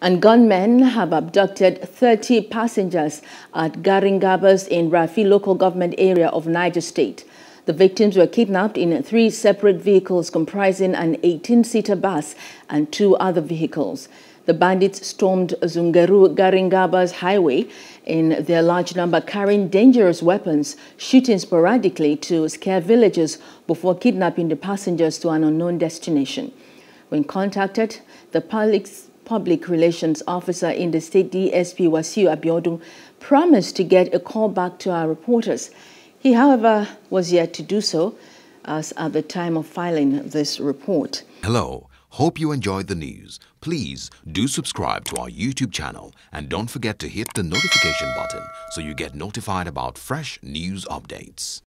And gunmen have abducted 30 passengers at Garingaba's in Rafi local government area of Niger State. The victims were kidnapped in 3 separate vehicles comprising an 18-seater bus and 2 other vehicles. The bandits stormed Zungaru Garingaba's highway in their large number, carrying dangerous weapons, shooting sporadically to scare villagers before kidnapping the passengers to an unknown destination. When contacted, the public relations officer in the state, DSP Wasiu Abiodun, promised to get a call back to our reporters. He, however, was yet to do so, as at the time of filing this report. Hello. Hope you enjoyed the news. Please do subscribe to our YouTube channel and don't forget to hit the notification button so you get notified about fresh news updates.